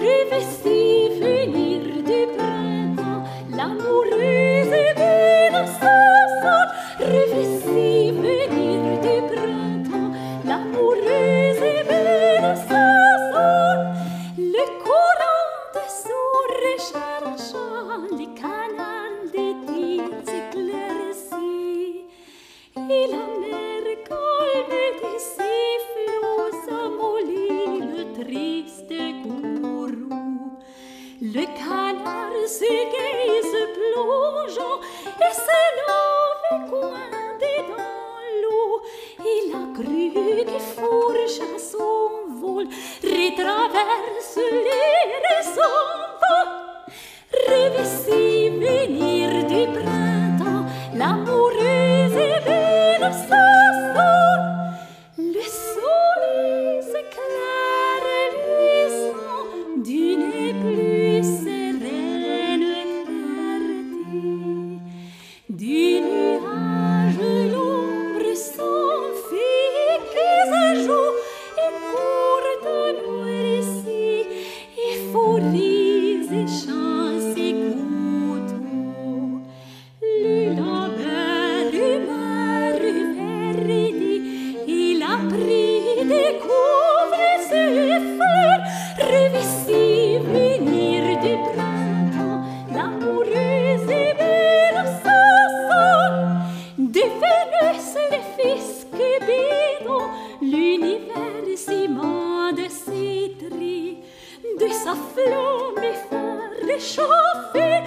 Revecy venir du printemps, l'amoureuse de nos sens. Revecy venir du printemps, l'amoureuse de nos sens. Le courant de son rechargeant les canaux des îles éclaircies, et la mer calme de ses flots amollit le triste courroux. Le canard se gaise plongeant et se lave coincé dans l'eau, et la grue qui fourche à son vol retraverse l'air et s'en va. Revecy venir du printemps, l'amoureuse est belle en sa sort. Le soleil s'éclaire et luisant d'une plus sereine clarté. Du nuage l'ombre s'enfuit qui se joue et court à nous ici, euphorise et chante ses couteaux. Le labeur humain reverdit, il a pris des coups et ses fleurs. Revecy venir du printemps, l'amoureuse est belle en sa sort. De Vénus le fils Cupidon, l'univers ciment de ses tris, de sa flamme fait réchauffer.